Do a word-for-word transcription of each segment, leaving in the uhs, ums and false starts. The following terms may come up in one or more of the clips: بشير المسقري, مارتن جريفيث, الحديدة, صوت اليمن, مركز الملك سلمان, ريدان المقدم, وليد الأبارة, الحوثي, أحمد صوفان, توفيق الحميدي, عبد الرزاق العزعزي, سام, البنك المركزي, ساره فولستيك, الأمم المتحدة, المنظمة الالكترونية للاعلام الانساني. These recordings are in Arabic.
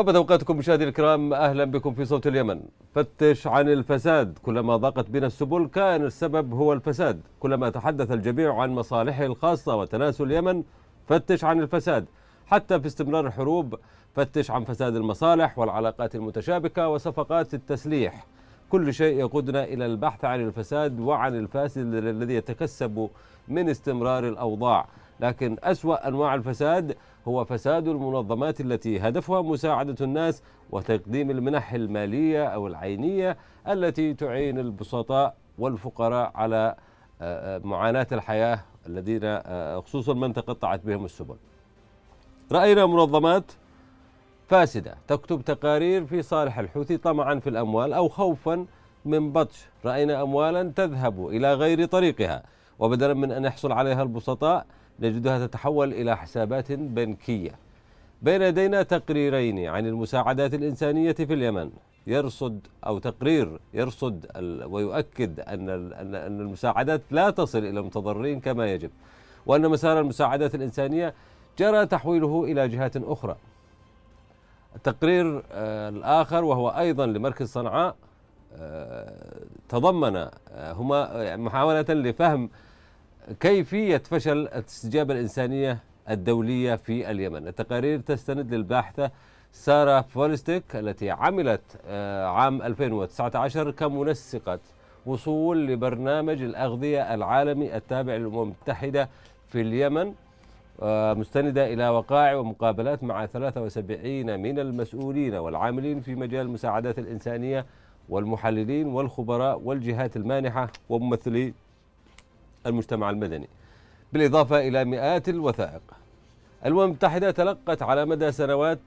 طابت اوقاتكم مشاهدينا الكرام، اهلا بكم في صوت اليمن. فتش عن الفساد، كلما ضاقت بنا السبل كان السبب هو الفساد، كلما تحدث الجميع عن مصالحه الخاصه وتناسل اليمن فتش عن الفساد، حتى في استمرار الحروب فتش عن فساد المصالح والعلاقات المتشابكه وصفقات التسليح. كل شيء يقودنا الى البحث عن الفساد وعن الفاسد الذي يتكسب من استمرار الاوضاع، لكن أسوأ أنواع الفساد هو فساد المنظمات التي هدفها مساعدة الناس وتقديم المنح المالية أو العينية التي تعين البسطاء والفقراء على معاناة الحياة الذين خصوصا من تقطعت بهم السبل. رأينا منظمات فاسدة تكتب تقارير في صالح الحوثي طمعا في الأموال أو خوفا من بطش، رأينا أموالا تذهب إلى غير طريقها وبدلا من أن يحصل عليها البسطاء نجدها تتحول إلى حسابات بنكية. بين يدينا تقريرين عن المساعدات الإنسانية في اليمن، يرصد أو تقرير يرصد ويؤكد أن أن المساعدات لا تصل إلى المتضررين كما يجب، وأن مسار المساعدات الإنسانية جرى تحويله إلى جهات أخرى. التقرير الآخر وهو أيضا لمركز صنعاء تضمن هما محاولة لفهم كيفية فشل الاستجابة الإنسانية الدولية في اليمن. التقارير تستند للباحثة ساره فولستيك التي عملت عام ألفين وتسعة عشر كمنسقة وصول لبرنامج الأغذية العالمي التابع للأمم المتحدة في اليمن، مستندة إلى وقائع ومقابلات مع ثلاثة وسبعين من المسؤولين والعاملين في مجال المساعدات الإنسانية والمحللين والخبراء والجهات المانحة وممثلي المجتمع المدني، بالإضافة إلى مئات الوثائق. الأمم المتحدة تلقت على مدى سنوات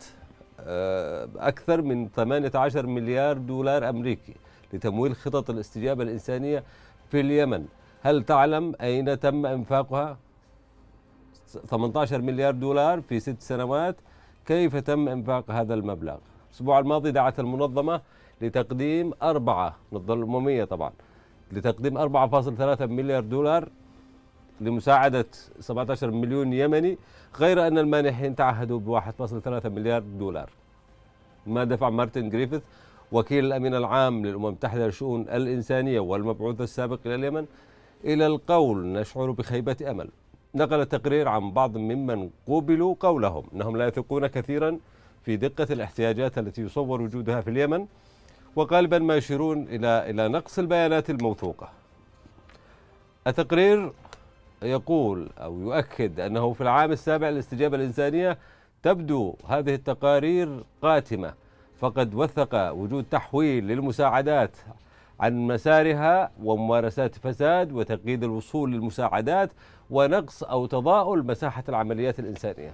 أكثر من ثمانية عشر مليار دولار أمريكي لتمويل خطط الاستجابة الإنسانية في اليمن. هل تعلم أين تم إنفاقها؟ ثمانية عشر مليار دولار في ست سنوات. كيف تم إنفاق هذا المبلغ؟ الأسبوع الماضي دعت المنظمة لتقديم أربعة منظمة الأممية طبعا لتقديم أربعة فاصلة ثلاثة مليار دولار لمساعدة سبعة عشر مليون يمني، غير أن المانحين تعهدوا ب واحد فاصلة ثلاثة مليار دولار، ما دفع مارتن جريفيث وكيل الأمين العام للأمم المتحدة للشؤون الإنسانية والمبعوث السابق إلى اليمن إلى القول نشعر بخيبة أمل. نقل التقرير عن بعض ممن قوبلوا قولهم أنهم لا يثقون كثيرا في دقة الاحتياجات التي يصور وجودها في اليمن، وغالبا ما يشيرون إلى إلى نقص البيانات الموثوقة. التقرير يقول أو يؤكد أنه في العام السابع للاستجابة الإنسانية تبدو هذه التقارير قاتمة، فقد وثق وجود تحويل للمساعدات عن مسارها وممارسات فساد وتقييد الوصول للمساعدات ونقص أو تضاؤل مساحة العمليات الإنسانية.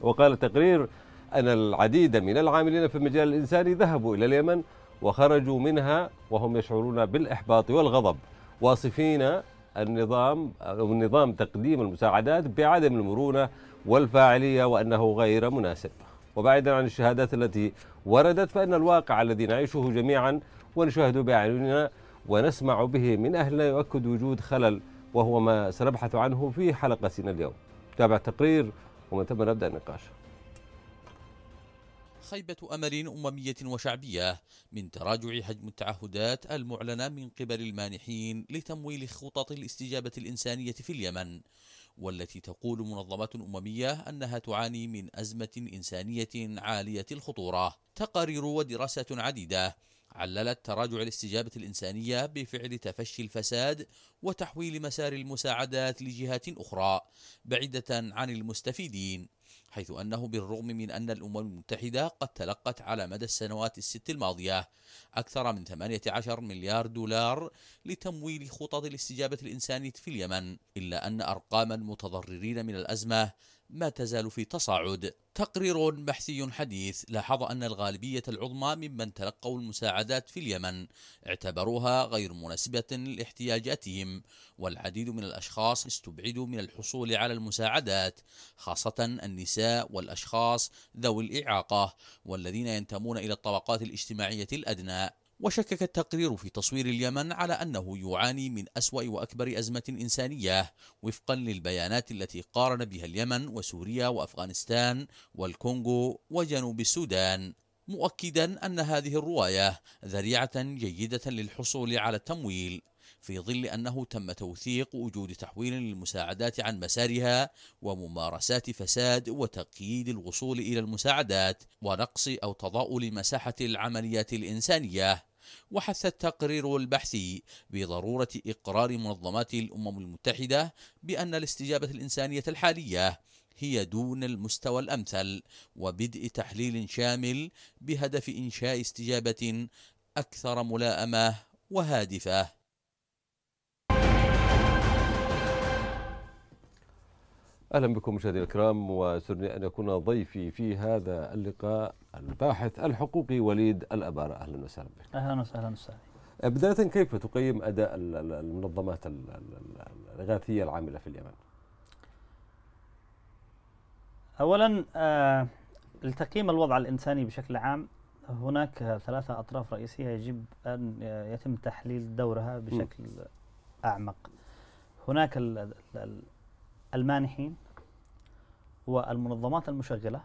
وقال التقرير أن العديد من العاملين في المجال الإنساني ذهبوا إلى اليمن وخرجوا منها وهم يشعرون بالإحباط والغضب، واصفين النظام أو نظام تقديم المساعدات بعدم المرونة والفاعلية وأنه غير مناسب. وبعيدا عن الشهادات التي وردت، فإن الواقع الذي نعيشه جميعا ونشاهد بأعيننا ونسمع به من أهلنا يؤكد وجود خلل، وهو ما سنبحث عنه في حلقتنا اليوم. تابع التقرير ومن ثم نبدأ النقاش. خيبة أمل أممية وشعبية من تراجع حجم التعهدات المعلنة من قبل المانحين لتمويل خطط الاستجابة الإنسانية في اليمن، والتي تقول منظمات أممية أنها تعاني من أزمة إنسانية عالية الخطورة. تقارير ودراسات عديدة عللت تراجع الاستجابة الإنسانية بفعل تفشي الفساد وتحويل مسار المساعدات لجهات أخرى بعيدة عن المستفيدين، حيث أنه بالرغم من أن الأمم المتحدة قد تلقت على مدى السنوات الست الماضية أكثر من ثمانية عشر مليار دولار لتمويل خطط الاستجابة الإنسانية في اليمن، إلا أن أرقام المتضررين من الأزمة ما تزال في تصاعد. تقرير بحثي حديث لاحظ أن الغالبية العظمى ممن تلقوا المساعدات في اليمن اعتبروها غير مناسبة لاحتياجاتهم، والعديد من الأشخاص استبعدوا من الحصول على المساعدات، خاصة النساء والأشخاص ذوي الإعاقة والذين ينتمون إلى الطبقات الاجتماعية الأدنى. وشكك التقرير في تصوير اليمن على أنه يعاني من أسوأ وأكبر أزمة إنسانية وفقا للبيانات التي قارن بها اليمن وسوريا وأفغانستان والكونغو وجنوب السودان، مؤكدا أن هذه الرواية ذريعة جيدة للحصول على التمويل، في ظل أنه تم توثيق وجود تحويل للمساعدات عن مسارها وممارسات فساد وتقييد الوصول إلى المساعدات ونقص أو تضاؤل مساحة العمليات الإنسانية. وحث التقرير البحثي بضرورة إقرار منظمات الأمم المتحدة بأن الاستجابة الإنسانية الحالية هي دون المستوى الأمثل، وبدء تحليل شامل بهدف إنشاء استجابة أكثر ملائمة وهادفة. أهلا بكم مشاهدينا الكرام، وسرني أن يكون ضيفي في هذا اللقاء الباحث الحقوقي وليد الأبارة. أهلا وسهلا بك. أهلا وسهلا وسهلا. بداية، كيف تقيم أداء المنظمات الإغاثية العاملة في اليمن؟ أولا لتقييم الوضع الإنساني بشكل عام هناك ثلاثة أطراف رئيسية يجب أن يتم تحليل دورها بشكل م. أعمق. هناك ال ال المانحين والمنظمات المشغلة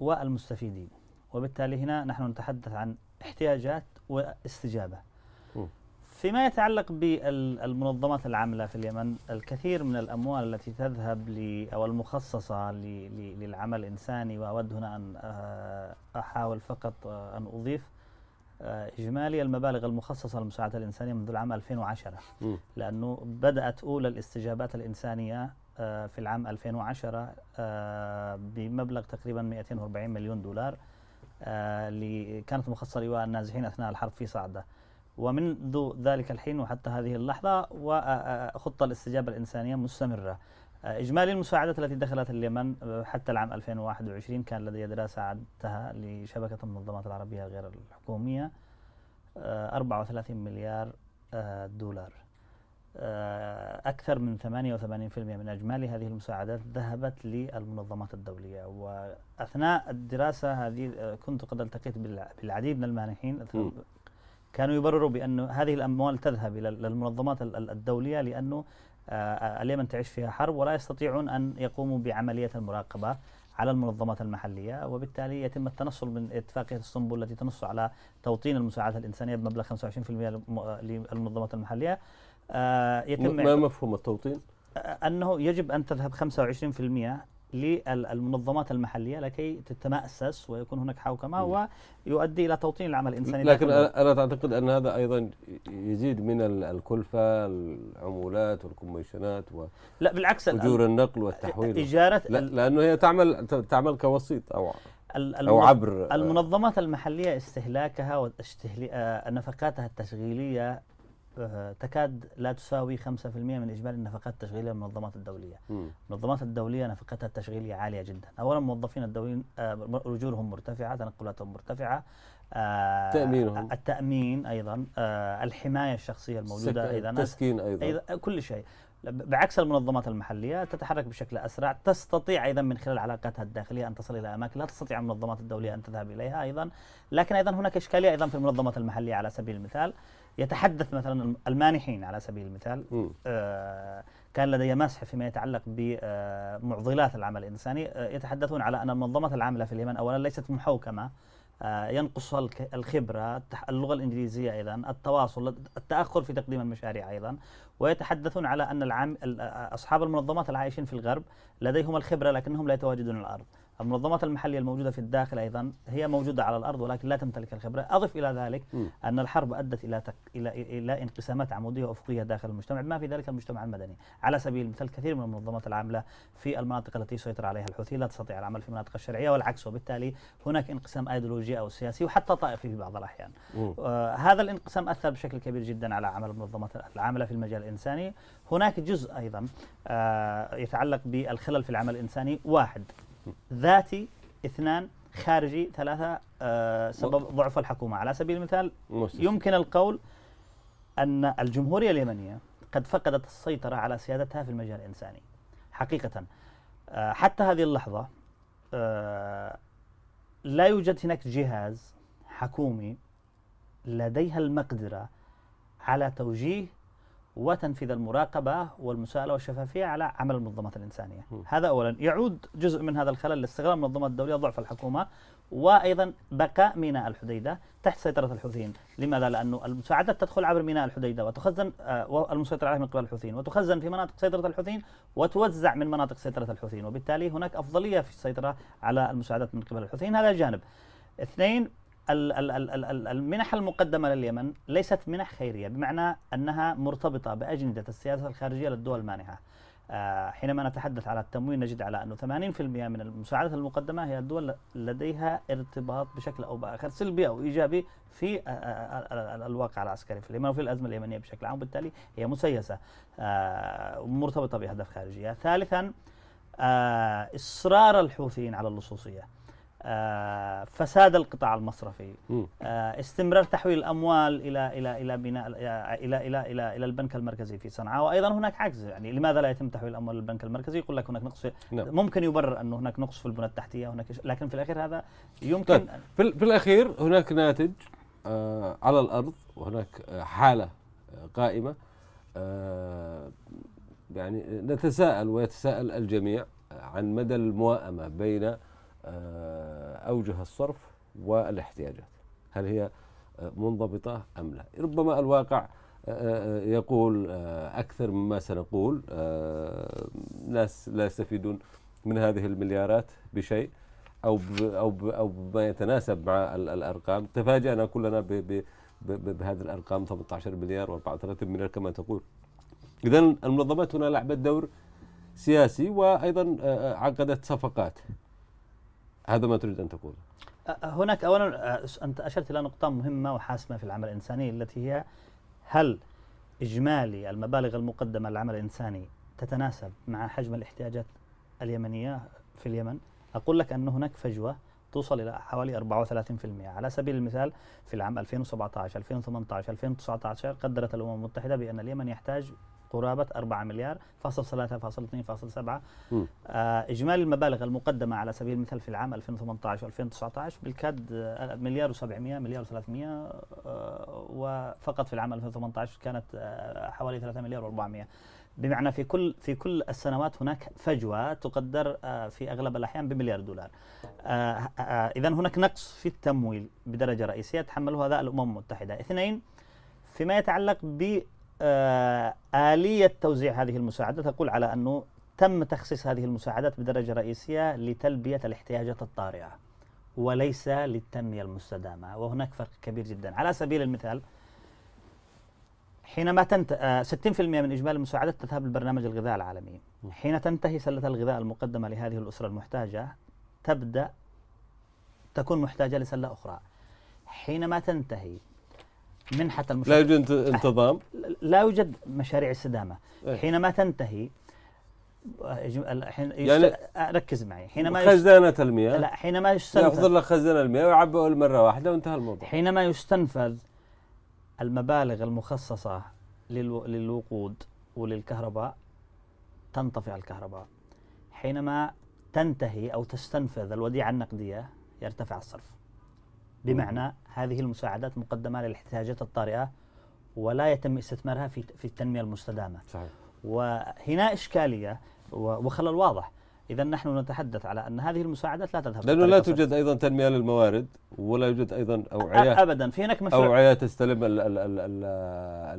والمستفيدين، وبالتالي هنا نحن نتحدث عن احتياجات واستجابة. م. فيما يتعلق بالمنظمات العاملة في اليمن، الكثير من الأموال التي تذهب أو المخصصة للعمل الإنساني، وأود هنا أن أحاول فقط أن أضيف إجمالي المبالغ المخصصة للمساعدة الإنسانية منذ العام ألفين وعشرة، م. لأنه بدأت أولى الاستجابات الإنسانية في العام ألفين وعشرة بمبلغ تقريبا مئتين وأربعين مليون دولار كانت مخصصة لواء النازحين أثناء الحرب في صعدة، ومنذ ذلك الحين وحتى هذه اللحظة وخطة الاستجابة الإنسانية مستمرة. إجمالي المساعدات التي دخلت اليمن حتى العام ألفين وواحد وعشرين كان لدي دراسة عدتها لشبكة المنظمات العربية غير الحكومية أربعة وثلاثين مليار دولار. أكثر من ثمانية وثمانين بالمئة من إجمالي هذه المساعدات ذهبت للمنظمات الدولية. وأثناء الدراسة هذه كنت قد التقيت بالعديد من المانحين كانوا يبرروا بأن هذه الأموال تذهب إلى المنظمات الدولية لأنه اليمن تعيش فيها حرب ولا يستطيعون أن يقوموا بعملية المراقبة على المنظمات المحلية، وبالتالي يتم التنصل من اتفاقية اسطنبول التي تنص على توطين المساعدات الإنسانية بمبلغ خمسة وعشرين بالمئة للمنظمات المحلية. يتم ما مفهوم التوطين؟ أنه يجب أن تذهب خمسة وعشرين بالمئة للمنظمات المحلية لكي تتمأسس ويكون هناك حوكمة ويؤدي إلى توطين العمل الإنساني. لكن أنا تعتقد أن هذا أيضا يزيد من الكلفة، العمولات والكوميشنات لا بالعكس، أجور النقل والتحويل، إجارة، لأنه هي تعمل تعمل كوسيط أو أو عبر المنظمات المحلية. استهلاكها ونفقاتها التشغيلية تكاد لا تساوي خمسة بالمئة من إجمالي النفقات التشغيلية للمنظمات الدولية. م. المنظمات الدولية نفقتها التشغيلية عالية جدا. أولا الموظفين الدوليين أجورهم مرتفعة، تنقلاتهم مرتفعة، تأمينهم، التأمين أيضا، الحماية الشخصية الموجودة أيضا، التسكين أيضا. أيضا كل شيء، بعكس المنظمات المحلية تتحرك بشكل أسرع، تستطيع أيضا من خلال علاقاتها الداخلية أن تصل إلى أماكن لا تستطيع المنظمات الدولية أن تذهب إليها أيضا. لكن أيضا هناك إشكالية أيضا في المنظمات المحلية. على سبيل المثال يتحدث مثلا المانحين على سبيل المثال آه كان لدي مسح فيما يتعلق بمعضلات العمل الإنساني، آه يتحدثون على أن المنظمات العاملة في اليمن أولا ليست محوكمة، آه ينقصها الخبرة، اللغة الإنجليزية أيضا، التواصل، التأخر في تقديم المشاريع أيضا، ويتحدثون على أن العام أصحاب المنظمات العايشين في الغرب لديهم الخبرة لكنهم لا يتواجدون على الأرض. المنظمات المحلية الموجودة في الداخل أيضا هي موجودة على الأرض ولكن لا تمتلك الخبرة. أضف إلى ذلك م. أن الحرب أدت إلى تك... إلى إلى انقسامات عمودية وأفقية داخل المجتمع، ما في ذلك المجتمع المدني. على سبيل المثال كثير من المنظمات العاملة في المناطق التي سيطر عليها الحوثي لا تستطيع العمل في المناطق الشرعية والعكس، وبالتالي هناك انقسام أيديولوجي أو سياسي وحتى طائفي في بعض الأحيان. آه هذا الانقسام أثر بشكل كبير جدا على عمل المنظمات العاملة في المجال الإنساني. هناك جزء أيضا آه يتعلق بالخلل في العمل الإنساني، واحد ذاتي، اثنان خارجي، ثلاثة آه سبب ضعف الحكومة. على سبيل المثال يمكن القول أن الجمهورية اليمنية قد فقدت السيطرة على سيادتها في المجال الإنساني حقيقة. آه حتى هذه اللحظة آه لا يوجد هناك جهاز حكومي لديها المقدرة على توجيه وتنفيذ المراقبة والمساءلة والشفافية على عمل المنظمات الإنسانية. م. هذا أولا. يعود جزء من هذا الخلل لاستغلال المنظمات الدولية ضعف الحكومة، وأيضا بقاء ميناء الحديدة تحت سيطرة الحوثيين. لماذا؟ لأنه المساعدات تدخل عبر ميناء الحديدة وتخزن والمسيطر عليه من قبل الحوثيين، وتخزن في مناطق سيطرة الحوثيين وتوزع من مناطق سيطرة الحوثيين، وبالتالي هناك أفضلية في السيطرة على المساعدات من قبل الحوثيين. هذا جانب. اثنين، المنح المقدمة لليمن ليست منح خيرية، بمعنى أنها مرتبطة بأجندة السياسة الخارجية للدول المانحة. حينما نتحدث على التمويل نجد على أنه ثمانين بالمئة من المساعدات المقدمة هي الدول لديها ارتباط بشكل أو بآخر سلبي أو إيجابي في الواقع العسكري في اليمن وفي الأزمة اليمنية بشكل عام، وبالتالي هي مسيسة ومرتبطة بهدف خارجية. ثالثا، إصرار الحوثيين على اللصوصية، آه، فساد القطاع المصرفي، آه، استمرار تحويل الاموال الى الى الى بناء الى الى الى الى, إلى البنك المركزي في صنعاء، وايضا هناك عجز. يعني لماذا لا يتم تحويل الاموال للبنك المركزي؟ يقول لك هناك نقص في نعم. ممكن يبرر انه هناك نقص في البنى التحتيه، هناك، لكن في الاخير هذا يمكن. طيب، في الاخير هناك ناتج آه على الارض، وهناك حاله قائمه، آه يعني نتساءل ويتساءل الجميع عن مدى الموائمه بين أوجه الصرف والاحتياجات، هل هي منضبطة أم لا؟ ربما الواقع يقول أكثر مما سنقول، ناس لا يستفيدون من هذه المليارات بشيء أو أو أو بما يتناسب مع الأرقام. تفاجأنا كلنا بهذه الأرقام، ثمانية عشر مليار وأربعة وثلاثين مليار كما تقول. إذا المنظمات هنا لعبت دور سياسي، وأيضا عقدت صفقات. هذا ما تريد أن تقوله؟ هناك أولا أنت أشرت إلى نقطة مهمة وحاسمة في العمل الإنساني، التي هي هل إجمالي المبالغ المقدمة للعمل الإنساني تتناسب مع حجم الاحتياجات اليمنية في اليمن؟ أقول لك أن هناك فجوة توصل إلى حوالي أربعة وثلاثين بالمئة. على سبيل المثال في العام ألفين وسبعة عشر ألفين وثمانية عشر ألفين وتسعة عشر قدرت الأمم المتحدة بأن اليمن يحتاج قرابة أربعة مليار فاصل ثلاثة فاصل اثنين فاصل سبعة. آه إجمالي المبالغ المقدمة على سبيل المثال في العام ألفين وثمانية عشر ألفين وتسعة عشر بالكاد مليار وسبعمئة مليار وثلاثمئة، آه وفقط في العام ألفين وثمانية عشر كانت آه حوالي ثلاثة مليار وأربعمئة. بمعنى في كل في كل السنوات هناك فجوة تقدر آه في أغلب الأحيان بمليار دولار. آه آه إذا هناك نقص في التمويل بدرجة رئيسية تحمله هذا الأمم المتحدة. اثنين، فيما يتعلق ب آلية توزيع هذه المساعدات، تقول على أنه تم تخصيص هذه المساعدات بدرجة رئيسية لتلبية الاحتياجات الطارئة وليس للتنمية المستدامة، وهناك فرق كبير جدا. على سبيل المثال حينما تنتهي ستين بالمئة من إجمالي المساعدات تذهب لبرنامج الغذاء العالمي، حين تنتهي سلة الغذاء المقدمة لهذه الأسرة المحتاجة تبدأ تكون محتاجة لسلة أخرى. حينما تنتهي منحة المشروع لا يوجد انتظام، لا يوجد مشاريع استدامة. إيه؟ حينما تنتهي حين يعني ركز معي، حينما خزانة المياه، لا، حينما يحضر لك خزانة المياه ويعبئوا المرة واحدة وانتهى الموضوع. حينما يستنفذ المبالغ المخصصة للوقود وللكهرباء تنطفئ الكهرباء. حينما تنتهي أو تستنفذ الوديعة النقدية يرتفع الصرف. بمعنى هذه المساعدات مقدمة للاحتياجات الطارئة ولا يتم استثمارها في في التنمية المستدامة. صحيح. وهنا إشكالية وخلل واضح. إذا نحن نتحدث على أن هذه المساعدات لا تذهب، لأنه لا توجد أيضا تنمية للموارد، ولا يوجد أيضا أوعية أبدا. في هناك مشروع أوعية تستلم ال ال ال ال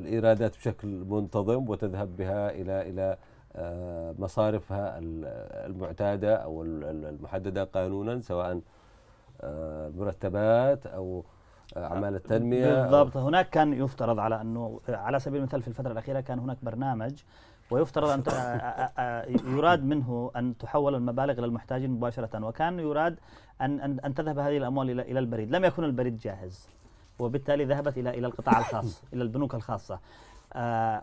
الإيرادات بشكل منتظم وتذهب بها إلى إلى مصارفها المعتادة أو المحددة قانونا، سواء المرتبات أو أعمال التنمية. بالضبط. هناك كان يفترض على أنه على سبيل المثال في الفترة الأخيرة كان هناك برنامج ويفترض أن يراد منه أن تحول المبالغ للمحتاجين مباشرة، وكان يراد أن أن, أن تذهب هذه الأموال إلى إلى البريد. لم يكن البريد جاهز، وبالتالي ذهبت إلى إلى القطاع الخاص، إلى البنوك الخاصة.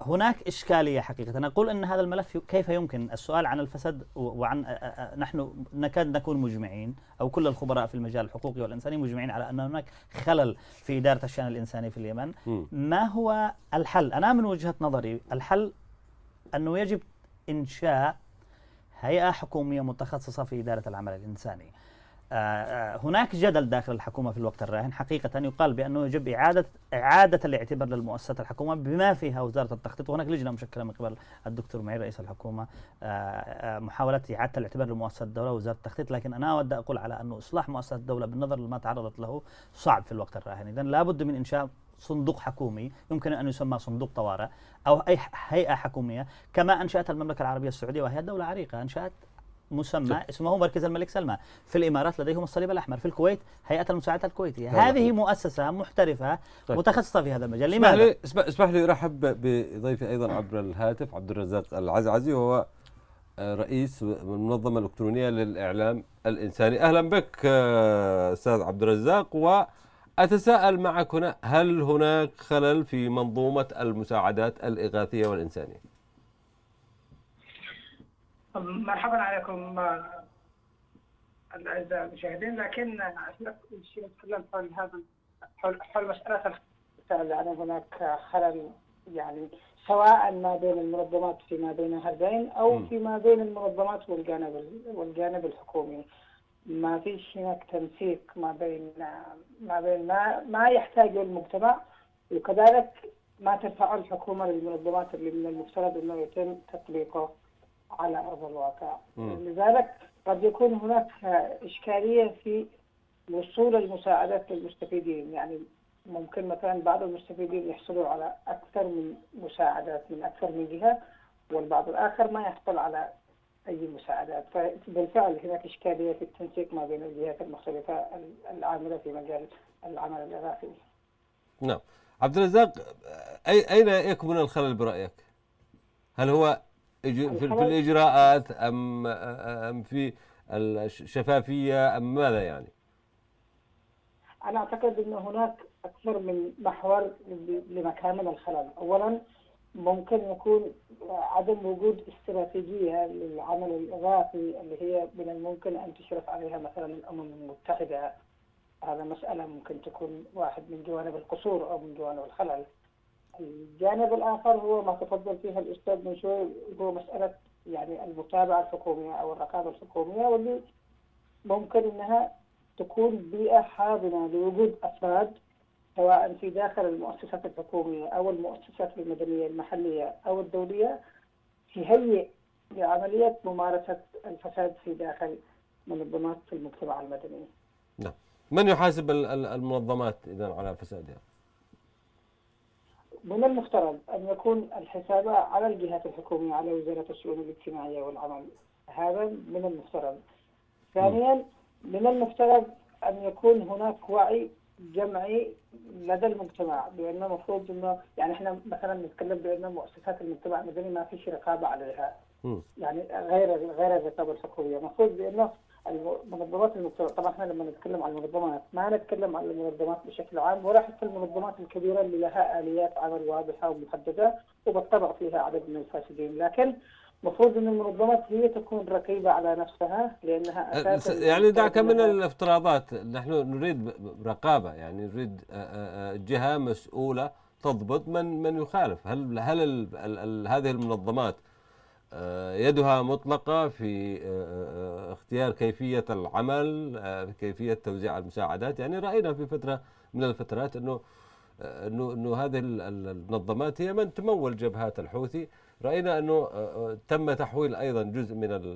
هناك إشكالية حقيقة. نقول أن هذا الملف كيف يمكن السؤال عن الفساد، وعن نحن نكاد نكون مجمعين أو كل الخبراء في المجال الحقوقي والإنساني مجمعين على أن هناك خلل في إدارة الشأن الإنساني في اليمن. م. ما هو الحل؟ أنا من وجهة نظري الحل أنه يجب إنشاء هيئة حكومية متخصصة في إدارة العمل الإنساني. هناك جدل داخل الحكومة في الوقت الراهن حقيقة، يقال بأنه يجب إعادة إعادة الاعتبار للمؤسسات الحكومة بما فيها وزارة التخطيط، وهناك لجنة مشكلة من قبل الدكتور معين رئيس الحكومة محاولة إعادة الاعتبار لمؤسسات الدولة ووزارة التخطيط، لكن أنا أود أقول على أنه إصلاح مؤسسات الدولة بالنظر لما تعرضت له صعب في الوقت الراهن. إذن لابد من إنشاء صندوق حكومي يمكن أن يسمى صندوق طوارئ أو أي هيئة حكومية، كما أنشأت المملكة العربية السعودية وهي دولة عريقة أنشأت مسمى اسمه مركز الملك سلمان، في الامارات لديهم الصليب الاحمر، في الكويت هيئه المساعدات الكويتيه، هذه مؤسسه محترفه طيب. متخصصه في هذا المجال. لماذا؟ اسمح لي ارحب بضيفي ايضا عبر الهاتف عبد الرزاق العزعزي، وهو رئيس المنظمه الالكترونيه للاعلام الانساني. اهلا بك استاذ عبد الرزاق، واتساءل معك هنا، هل هناك خلل في منظومه المساعدات الاغاثيه والانسانيه؟ مرحبا عليكم الاعزاء المشاهدين، لكن الشيء يتكلم حول هذا حول مساله الخلل، يعني هناك خلل يعني سواء ما بين المنظمات فيما بينها البين او فيما بين المنظمات والجانب والجانب الحكومي. ما فيش هناك تنسيق ما بين ما بين ما ما يحتاجه المجتمع، وكذلك ما ترفعه الحكومه للمنظمات اللي من المفترض انه يتم تطبيقه على أرض الواقع. مم. لذلك قد يكون هناك إشكالية في وصول المساعدات للمستفيدين، يعني ممكن مثلا بعض المستفيدين يحصلوا على أكثر من مساعدات من أكثر من جهة، والبعض الآخر ما يحصل على أي مساعدات، فبالفعل هناك إشكالية في التنسيق ما بين الجهات المختلفة العاملة في مجال العمل الإغاثي. نعم. عبد الرزاق، أين يكمن الخلل برأيك؟ هل هو في الإجراءات أم أم في الشفافية أم ماذا يعني؟ أنا أعتقد أن هناك أكثر من محور لمكامن الخلل. أولا ممكن يكون عدم وجود استراتيجية للعمل الإغاثي اللي هي من الممكن أن تشرف عليها مثلا الأمم المتحدة، هذا مسألة ممكن تكون واحد من جوانب القصور أو من جوانب الخلل. الجانب الآخر هو ما تفضل فيها الأستاذ من شوي، هو مسألة يعني المتابعة الحكومية أو الرقابة الحكومية، واللي ممكن أنها تكون بيئة حاضنة لوجود أفراد سواء في داخل المؤسسات الحكومية أو المؤسسات المدنية المحلية أو الدولية، تهيئ لعملية ممارسة الفساد في داخل منظمات في المجتمع المدني. نعم. من يحاسب المنظمات إذا على فسادها؟ من المفترض أن يكون الحساب على الجهات الحكومية، على وزارة الشؤون الاجتماعية والعمل، هذا من المفترض. ثانيا من المفترض أن يكون هناك وعي جمعي لدى المجتمع، بأنه المفروض أنه يعني إحنا مثلا نتكلم بأن مؤسسات المجتمع المدني ما فيش رقابة عليها، يعني غير غير الرقابة الحكومية، المفروض بأنه منظمات المجتمع، طبعا احنا لما نتكلم عن المنظمات ما نتكلم عن المنظمات بشكل عام، ولا حتى المنظمات الكبيره اللي لها اليات عمل واضحه ومحدده وبالطبع فيها عدد من الفاسدين، لكن المفروض ان المنظمات هي تكون رقيبه على نفسها لانها اساسا يعني دعك من الافتراضات، نحن نريد رقابه، يعني نريد جهه مسؤوله تضبط من من يخالف. هل هل ال ال ال هذه المنظمات يدها مطلقة في اختيار كيفية العمل، كيفية توزيع المساعدات؟ يعني رأينا في فترة من الفترات أنه أنه أنه هذه المنظمات هي من تمول جبهات الحوثي، رأينا أنه تم تحويل أيضا جزء من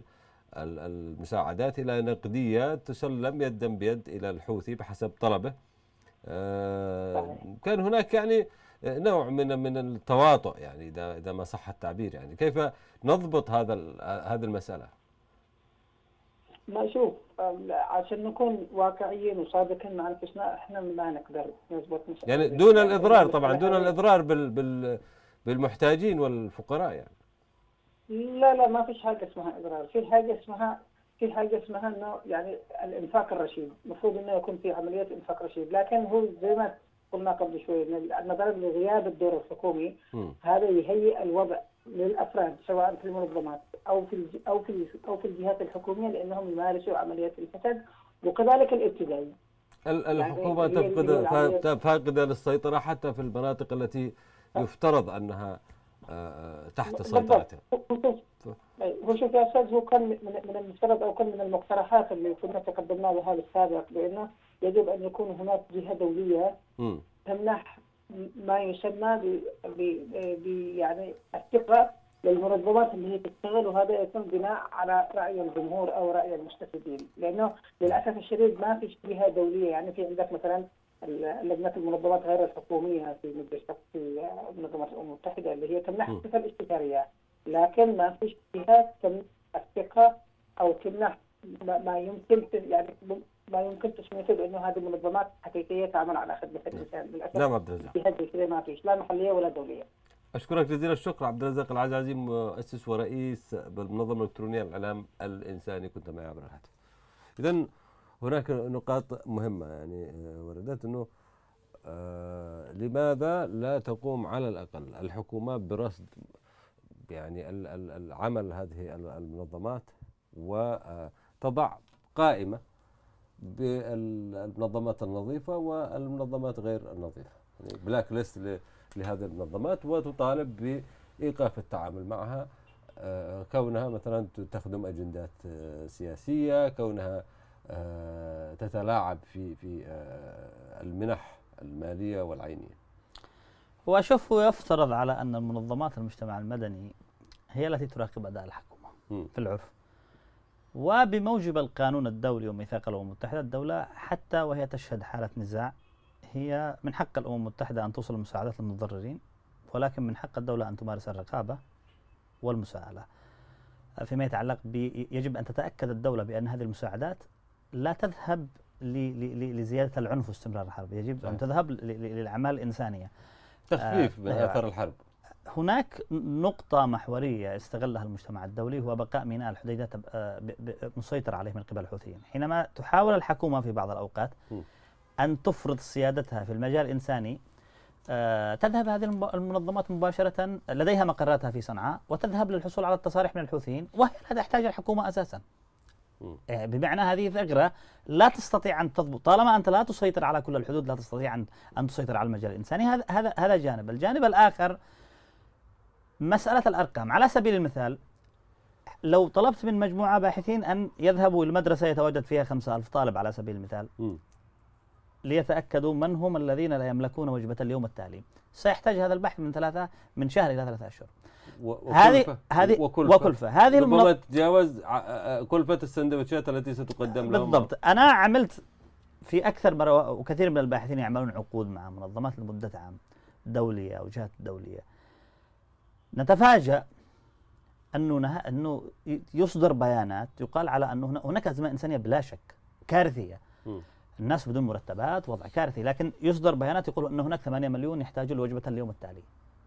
المساعدات إلى نقدية تسلم يدا بيد إلى الحوثي بحسب طلبه. كان هناك يعني نوع من من التواطؤ، يعني اذا اذا ما صح التعبير، يعني كيف نضبط هذا هذه المساله؟ ما شوف، عشان نكون واقعيين وصادقين مع انفسنا، احنا ما نقدر نضبط مسألة يعني دون الاضرار، طبعا دون الاضرار بال بال بالمحتاجين والفقراء يعني. لا لا، ما فيش حاجه اسمها اضرار، في حاجه اسمها في حاجه اسمها انه يعني الانفاق الرشيد، المفروض انه يكون في عمليه انفاق رشيد، لكن هو زي ما قلنا قبل شوي نظرا لغياب الدور الحكومي، هذا يهيئ الوضع للافراد سواء في المنظمات او في او في او في الجهات الحكوميه لانهم يمارسوا عمليات الفساد وكذلك الابتداعي. الحكومه يعني تفقد فاقده للسيطره حتى في المناطق التي يفترض انها تحت سيطرته. وشوف يا استاذ، هو كان من المفترض او كان من المقترحات اللي كنا تقدمنا لها السابق بانه يجب ان يكون هناك جهه دوليه تمنح ما يسمى ب يعني الثقه للمنظمات اللي هي تشتغل، وهذا يكون بناء على راي الجمهور او راي المستفيدين، لانه للاسف الشديد ما في جهه دوليه. يعني في عندك مثلا لجنه المنظمات غير الحكوميه في مجلس في منظمه الامم المتحده اللي هي تمنح الصفه الاستشاريه، لكن ما فيش جهات تمنح الثقه او تمنح ما يمكن يعني ما يمكن تسميته بانه هذه المنظمات حقيقيه تعمل على خدمه الانسان. للاسف نعم عبد الرزاق، جهات كذا ما فيش، لا محليه ولا دوليه. اشكرك جزيل الشكر عبد الرزاق العزعزي، مؤسس ورئيس بالمنظمه الالكترونيه للاعلام الانساني، كنت معي عبر الهاتف. اذا هناك نقاط مهمة يعني وردت، أنه آه لماذا لا تقوم على الأقل الحكومات برصد يعني العمل هذه المنظمات، وتضع قائمة بالمنظمات النظيفة والمنظمات غير النظيفة، يعني بلاك ليست لهذه المنظمات، وتطالب بإيقاف التعامل معها، آه كونها مثلا تخدم أجندات سياسية، كونها آه تتلاعب في في آه المنح الماليه والعينيه. واشوف يفترض على ان منظمات المجتمع المدني هي التي تراقب اداء الحكومه م. في العرف، وبموجب القانون الدولي وميثاق الامم المتحده، الدوله حتى وهي تشهد حاله نزاع هي من حق الامم المتحده ان توصل المساعدات للمتضررين، ولكن من حق الدوله ان تمارس الرقابه والمساءله فيما يتعلق ب يجب ان تتاكد الدوله بان هذه المساعدات لا تذهب لزياده العنف واستمرار الحرب، يجب ان تذهب للاعمال الانسانيه. تخفيف من اثار الحرب. هناك نقطه محوريه استغلها المجتمع الدولي، هو بقاء ميناء الحديده مسيطر عليه من قبل الحوثيين، حينما تحاول الحكومه في بعض الاوقات ان تفرض سيادتها في المجال الانساني، تذهب هذه المنظمات مباشره، لديها مقراتها في صنعاء، وتذهب للحصول على التصاريح من الحوثيين، وهي لا تحتاج الحكومه اساسا. بمعنى هذه ثغرة لا تستطيع أن تضبط، طالما أنت لا تسيطر على كل الحدود لا تستطيع أن أن تسيطر على المجال الإنساني. هذا هذا هذا جانب. الجانب الآخر مسألة الأرقام. على سبيل المثال، لو طلبت من مجموعة باحثين أن يذهبوا لمدرسة يتواجد فيها خمسة آلاف طالب على سبيل المثال م. ليتأكدوا من هم الذين لا يملكون وجبة اليوم التعليم، سيحتاج هذا البحث من ثلاثة من شهر إلى ثلاثة أشهر. هذه هذه وكلفة، هذه ربما تتجاوز كلفة السندوتشات التي ستقدم لهم. بالضبط. أنا عملت في أكثر مرة، وكثير من الباحثين يعملون عقود مع منظمات لمدة عام دولية أو جهات دولية، نتفاجأ أنه أنه يصدر بيانات يقال على أنه هناك أزمة إنسانية بلا شك كارثية، م. الناس بدون مرتبات، وضع كارثي، لكن يصدر بيانات يقول أن هناك ثمانية مليون يحتاجون لوجبة اليوم التالي.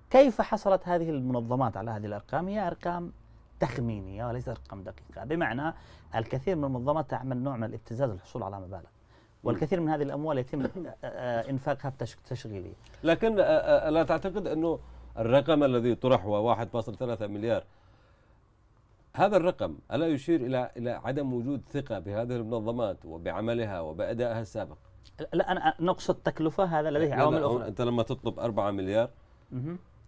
كيف حصلت هذه المنظمات على هذه الأرقام؟ هي أرقام تخمينية وليس أرقام دقيقة، بمعنى الكثير من المنظمات تعمل نوع من الابتزاز للحصول على مبالغ، والكثير من هذه الأموال يتم إنفاقها بتشغيلي. لكن لا تعتقد أنه الرقم الذي طرح هو واحد فاصلة ثلاثة مليار، هذا الرقم ألا يشير إلى إلى عدم وجود ثقة بهذه المنظمات وبعملها وبأدائها السابق؟ لا، أنا نقص التكلفة، هذا لديه عوامل أخرى. أنت لما تطلب أربعة مليار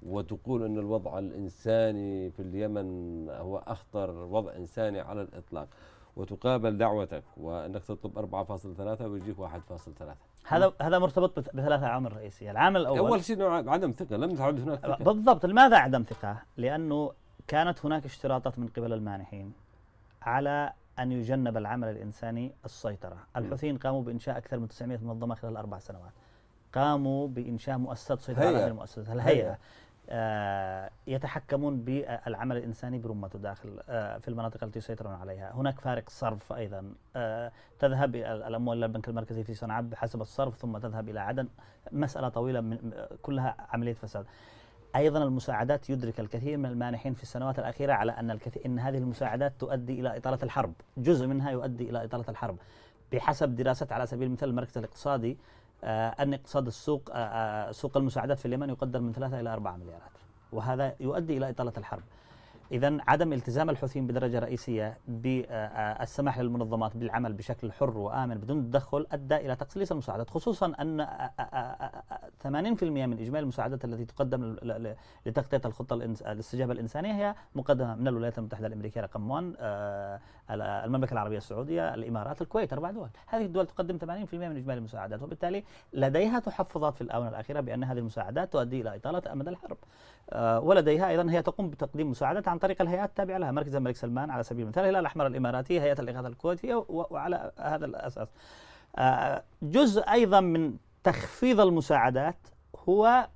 وتقول أن الوضع الإنساني في اليمن هو أخطر وضع إنساني على الإطلاق، وتقابل دعوتك وأنك تطلب أربعة فاصلة ثلاثة ويجيك واحد فاصلة ثلاثة، هذا هذا مرتبط بثلاثة عوامل رئيسية. العامل الأول، أول شيء عدم ثقة، لم تعد هناك ثقة. بالضبط. لماذا عدم ثقة؟ لأنه كانت هناك اشتراطات من قبل المانحين على أن يجنب العمل الإنساني السيطرة. الحوثيين قاموا بإنشاء أكثر من تسعمئة منظمة خلال أربع سنوات، قاموا بإنشاء مؤسسات سيطرة على هذه المؤسسات، الهيئة، آه يتحكمون بالعمل الإنساني برمته داخل آه في المناطق التي يسيطرون عليها. هناك فارق صرف أيضا، آه تذهب الأموال إلى البنك المركزي في صنعاء بحسب الصرف، ثم تذهب إلى عدن، مسألة طويلة من كلها عملية فساد. أيضا المساعدات، يدرك الكثير من المانحين في السنوات الأخيرة على أن الكثير إن هذه المساعدات تؤدي إلى إطالة الحرب، جزء منها يؤدي إلى إطالة الحرب. بحسب دراسات على سبيل المثال المركز الاقتصادي، آه أن اقتصاد السوق آه سوق المساعدات في اليمن يقدر من ثلاثة إلى أربعة مليارات، وهذا يؤدي إلى إطالة الحرب. إذا عدم التزام الحوثيين بدرجة رئيسية بالسماح للمنظمات بالعمل بشكل حر وآمن بدون تدخل أدى إلى تقليص المساعدات، خصوصا أن ثمانين بالمئة من إجمالي المساعدات التي تقدم لتغطية الخطة الاستجابة الإنسانية هي مقدمة من الولايات المتحدة الأمريكية رقم واحد، المملكة العربية السعودية، الإمارات، الكويت، أربع دول. هذه الدول تقدم ثمانين بالمئة من إجمالي المساعدات، وبالتالي لديها تحفظات في الآونة الأخيرة بأن هذه المساعدات تؤدي إلى إطالة أمد الحرب، ولديها أيضا هي تقوم بتقديم مساعدات عن طريق الهيئات التابعة لها، مركز الملك سلمان على سبيل المثال، الهلال الأحمر الإماراتية، هيئة الإغاثة الكويتية. وعلى هذا الأساس جزء أيضا من تخفيض المساعدات هو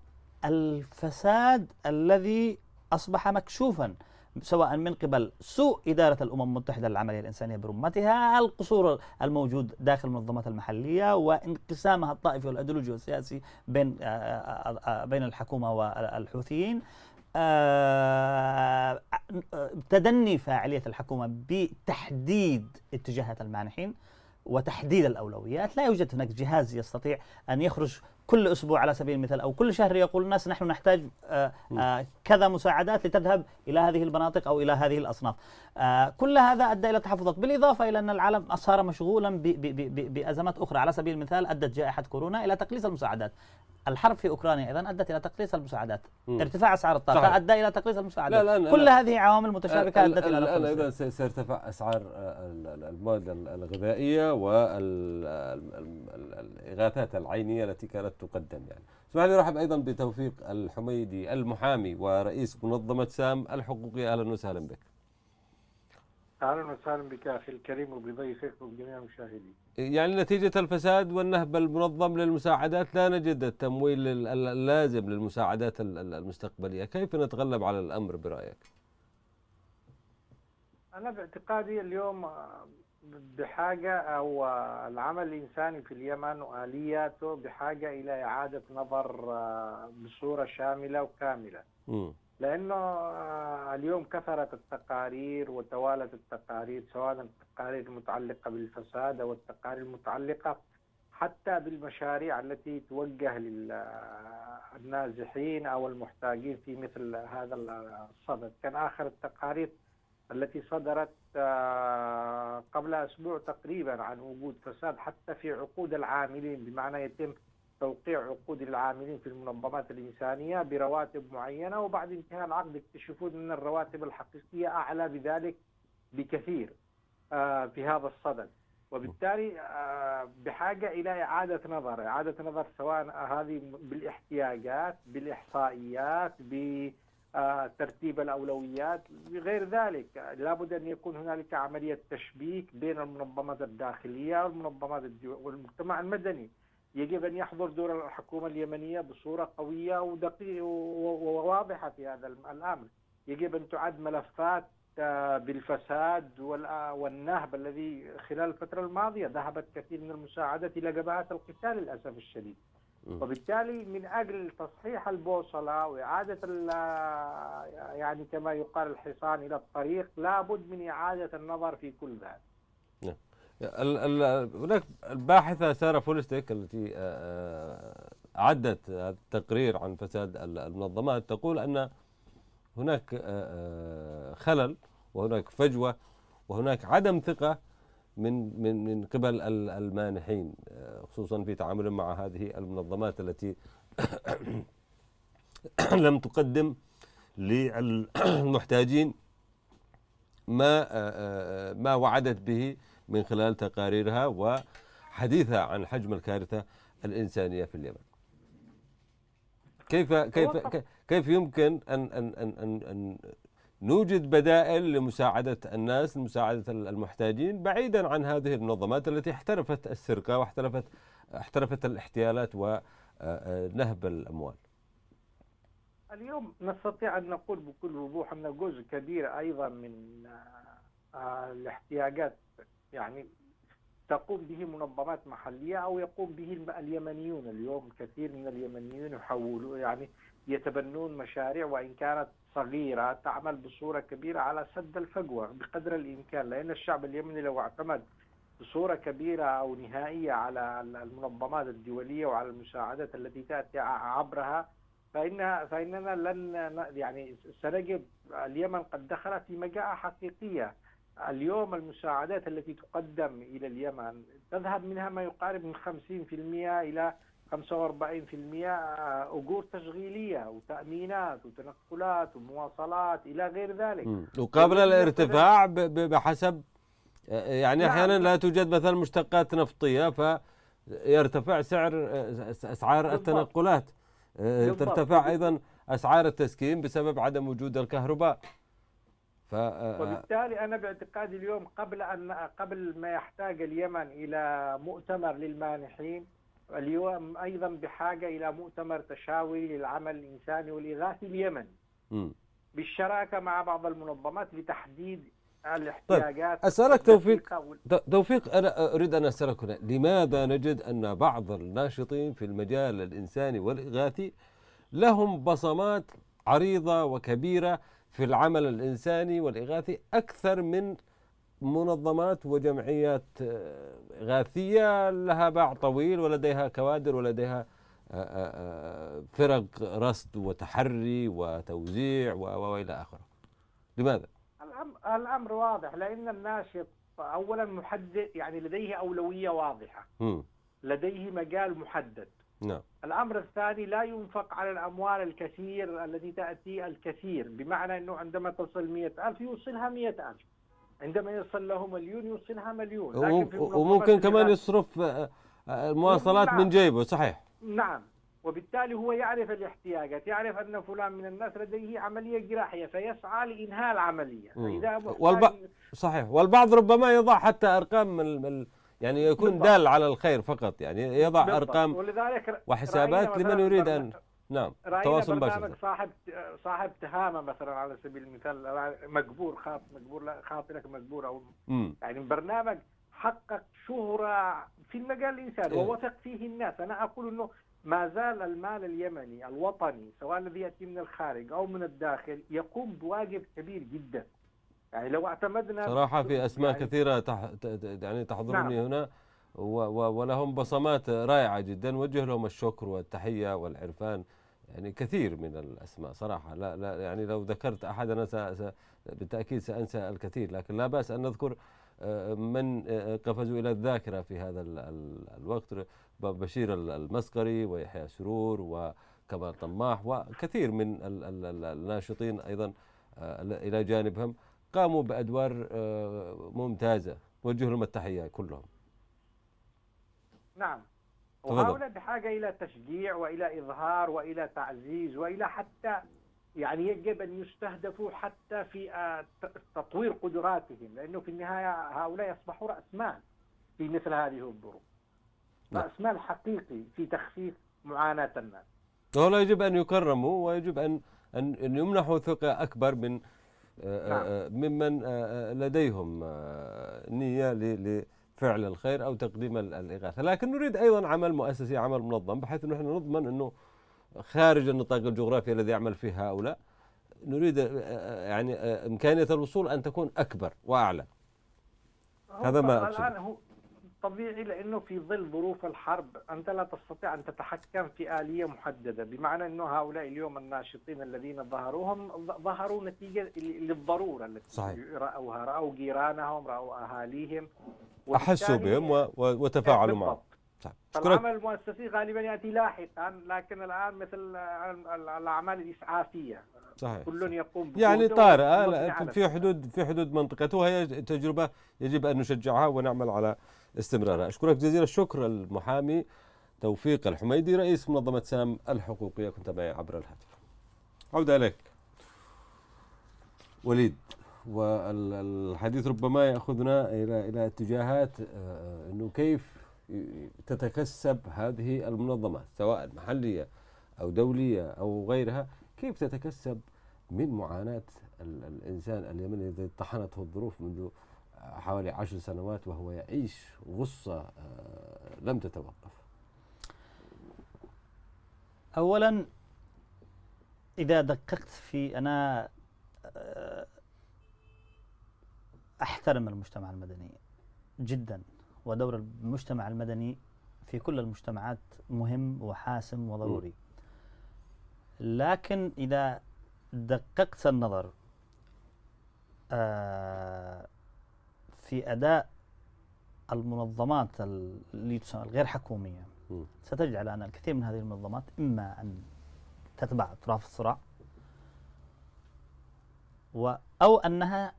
الفساد الذي أصبح مكشوفا، سواء من قبل سوء إدارة الأمم المتحدة للعملية الإنسانية برمتها، القصور الموجود داخل المنظمات المحلية، وانقسامها الطائفي والأيديولوجي والسياسي بين بين الحكومة والحوثيين، آه تدني فاعلية الحكومة بتحديد اتجاهات المانحين وتحديد الأولويات. لا يوجد هناك جهاز يستطيع أن يخرج كل أسبوع على سبيل المثال أو كل شهر يقول الناس نحن نحتاج آه آه كذا مساعدات لتذهب إلى هذه المناطق أو إلى هذه الأصناف. آه كل هذا أدى إلى تحفظات، بالإضافة إلى أن العالم صار مشغولا بأزمات أخرى، على سبيل المثال أدت جائحة كورونا إلى تقليص المساعدات، الحرب في أوكرانيا أيضا أدت إلى تقليص المساعدات، م. ارتفاع أسعار الطاقة أدى إلى تقليص المساعدات. لا لا كل لا. هذه عوامل متشابكة أدت إلى الآن. أيضا سيرتفع أسعار المواد الغذائية والإغاثات العينية التي كانت تقدم. يعني اسمح لي أرحب أيضا بتوفيق الحميدي، المحامي ورئيس منظمة سام الحقوقية. أهلا وسهلا بك. أهلا وسهلا بك أخي الكريم وبضيفك وبجميع المشاهدين. يعني نتيجة الفساد والنهب المنظم للمساعدات لا نجد التمويل اللازم للمساعدات المستقبلية، كيف نتغلب على الأمر برأيك؟ أنا باعتقادي اليوم بحاجة، أو العمل الإنساني في اليمن وآلياته بحاجة إلى إعادة نظر بصورة شاملة وكاملة. م. لأنه اليوم كثرت التقارير وتوالت التقارير، سواء التقارير المتعلقة بالفساد أو التقارير المتعلقة حتى بالمشاريع التي توجه للنازحين أو المحتاجين في مثل هذا الصدد. كان آخر التقارير التي صدرت قبل أسبوع تقريبا عن وجود فساد حتى في عقود العاملين، بمعنى يتم توقيع عقود العاملين في المنظمات الإنسانية برواتب معينة، وبعد انتهاء العقد يكتشفون أن الرواتب الحقيقية أعلى بذلك بكثير في هذا الصدد. وبالتالي بحاجة إلى إعادة نظر، إعادة نظر سواء هذه بالاحتياجات، بالإحصائيات، بترتيب الأولويات، بغير ذلك. لابد أن يكون هنالك عملية تشبيك بين المنظمات الداخلية والمنظمات والمجتمع المدني. يجب أن يحضر دور الحكومة اليمنية بصورة قوية ودقيقة وواضحة في هذا الأمر. يجب أن تعد ملفات بالفساد والنهب الذي خلال الفترة الماضية ذهبت كثير من المساعدات إلى جبهات القتال للأسف الشديد. وبالتالي من أجل تصحيح البوصلة وإعادة يعني كما يقال الحصان إلى الطريق، لابد من إعادة النظر في كل ذلك. هناك الباحثة ساره فولستيك التي أعدت التقرير عن فساد المنظمات تقول أن هناك خلل وهناك فجوة وهناك عدم ثقة من من من قبل المانحين، خصوصا في تعاملهم مع هذه المنظمات التي لم تقدم للمحتاجين ما ما وعدت به من خلال تقاريرها وحديثها عن حجم الكارثة الإنسانية في اليمن. كيف كيف كيف يمكن أن أن أن أن نوجد بدائل لمساعدة الناس، لمساعدة المحتاجين، بعيدا عن هذه المنظمات التي احترفت السرقة واحترفت احترفت الاحتيالات ونهب الأموال؟ اليوم نستطيع أن نقول بكل وضوح أن جزء كبير أيضا من الاحتياجات يعني تقوم به منظمات محلية أو يقوم به اليمنيون. اليوم كثير من اليمنيون يحولوا يعني يتبنون مشاريع وإن كانت صغيرة تعمل بصورة كبيرة على سد الفجوة بقدر الإمكان، لأن الشعب اليمني لو اعتمد بصورة كبيرة أو نهائية على المنظمات الدولية وعلى المساعدات التي تأتي عبرها فإن فإننا لن يعني سنجد اليمن قد دخلت في مجاعة حقيقية. اليوم المساعدات التي تقدم إلى اليمن تذهب منها ما يقارب من خمسين بالمئة إلى خمسة وأربعين بالمئة أجور تشغيلية وتأمينات وتنقلات ومواصلات إلى غير ذلك، وقبل الارتفاع بحسب يعني أحيانا لا توجد مثلا مشتقات نفطية فيرتفع سعر أسعار التنقلات، ترتفع أيضا أسعار التسكين بسبب عدم وجود الكهرباء. وبالتالي أنا باعتقادي اليوم قبل أن قبل ما يحتاج اليمن إلى مؤتمر للمانحين، اليوم أيضا بحاجة إلى مؤتمر تشاوري للعمل الإنساني والإغاثي اليمن بالشراكة مع بعض المنظمات لتحديد الاحتياجات. طيب. أسألك توفيق وال... توفيق أنا أريد أن أسألك هنا، لماذا نجد أن بعض الناشطين في المجال الإنساني والإغاثي لهم بصمات عريضة وكبيرة في العمل الإنساني والإغاثي أكثر من منظمات وجمعيات إغاثية لها باع طويل ولديها كوادر ولديها فرق رصد وتحري وتوزيع وإلى آخره؟ لماذا؟ الأمر واضح، لأن الناشط أولا محدد، يعني لديه أولوية واضحة، م. لديه مجال محدد. نعم. الأمر الثاني لا ينفق على الأموال الكثير التي تأتي الكثير، بمعنى أنه عندما تصل مئة ألف يوصلها مئة ألف، عندما يصل له مليون يوصلها مليون، لكن وممكن كمان يصرف المواصلات نعم. من جيبه. صحيح. نعم، وبالتالي هو يعرف الاحتياجات، يعرف أن فلان من الناس لديه عملية جراحية فيسعى لإنهاء العملية. والب... صحيح، والبعض ربما يضع حتى أرقام من ال... يعني يكون بالضبط. دال على الخير فقط، يعني يضع بالضبط. أرقام ولذلك وحسابات لمن يريد أن نعم تواصل مباشر. برنامج صاحب صاحب تهامة مثلا على سبيل المثال، مجبور خاط مجبور خاطرك مجبور أو م. يعني برنامج حقق شهرة في المجال الإنساني ووثق فيه الناس. أنا أقول إنه ما زال المال اليمني الوطني سواء الذي يأتي من الخارج أو من الداخل يقوم بواجب كبير جدا. يعني لو اعتمدنا صراحة في أسماء يعني كثيرة تح... يعني تحضرني نعم. هنا و... و... ولهم بصمات رائعة جدا، وجه لهم الشكر والتحية والعرفان، يعني كثير من الأسماء صراحة. لا, لا يعني لو ذكرت أحد أنا س... س... بالتأكيد سأنسى الكثير، لكن لا بأس أن نذكر من قفزوا إلى الذاكرة في هذا الوقت، بشير المسقري ويحيى سرور وكمال طماح وكثير من الناشطين أيضا إلى جانبهم قاموا بأدوار ممتازة، وجه لهم التحية كلهم. نعم، وهؤلاء بحاجة إلى تشجيع وإلى إظهار وإلى تعزيز وإلى حتى يعني يجب أن يستهدفوا حتى في تطوير قدراتهم، لأنه في النهاية هؤلاء يصبحوا رأس مال في مثل هذه الظروف، رأس مال حقيقي في تخفيف معاناة الناس. هؤلاء يجب أن يكرموا ويجب أن أن يمنحوا ثقة أكبر من ممن لديهم نية لفعل الخير أو تقديم الإغاثة، لكن نريد أيضا عمل مؤسسي، عمل منظم، بحيث نحن نضمن أنه خارج النطاق الجغرافي الذي يعمل فيه هؤلاء، نريد يعني إمكانية الوصول أن تكون أكبر وأعلى. هذا ما أقصد. الآن هو طبيعي، لأنه في ظل ظروف الحرب أنت لا تستطيع أن تتحكم في آلية محددة، بمعنى أنه هؤلاء اليوم الناشطين الذين ظهروهم ظهروا نتيجة للضرورة التي رأوها، رأوا جيرانهم، رأوا أهاليهم، أحسوا بهم وتفاعلوا معهم. فالعمل المؤسسي غالبا يأتي لاحقا، لكن الآن مثل الأعمال الإسعافية صحيح. كل يقوم يعني طارئة في حدود في حدود منطقته، وهي تجربة يجب أن نشجعها ونعمل على استمرارها. أشكرك جزيل الشكر المحامي توفيق الحميدي، رئيس منظمة سام الحقوقية، كنت معي عبر الهاتف. عودة إليك وليد، والحديث ربما يأخذنا إلى إلى اتجاهات أنه كيف تتكسب هذه المنظمات سواء محلية أو دولية أو غيرها، كيف تتكسب من معاناة الإنسان اليمني الذي طحنته الظروف منذ حوالي عشر سنوات وهو يعيش غصة لم تتوقف. أولا إذا دققت في، أنا أحترم المجتمع المدني جدا، ودور المجتمع المدني في كل المجتمعات مهم وحاسم وضروري، لكن إذا دققت النظر في أداء المنظمات اللي تسمى الغير حكومية ستجد على أن الكثير من هذه المنظمات إما أن تتبع أطراف الصراع أو أنها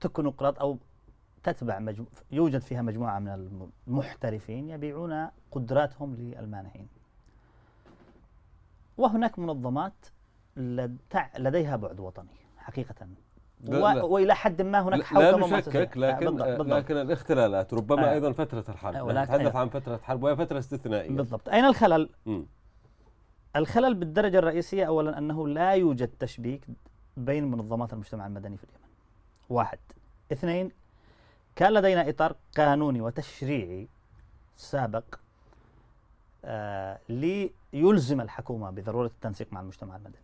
تكون قراط أو تتبع مجمو... يوجد فيها مجموعة من المحترفين يبيعون قدراتهم للمانحين. وهناك منظمات لديها بعد وطني حقيقة و... وإلى حد ما هناك حوكمة لا نشكك، لكن بالضبط. بالضبط. لكن الاختلالات ربما آه. أيضا فترة الحرب، نتحدث عن فترة حرب وهي فترة استثنائية. بالضبط. أين الخلل؟ م. الخلل بالدرجة الرئيسية أولا أنه لا يوجد تشبيك بين منظمات المجتمع المدني في اليمن، واحد. اثنين، كان لدينا إطار قانوني وتشريعي سابق آه ليلزم الحكومة بضرورة التنسيق مع المجتمع المدني.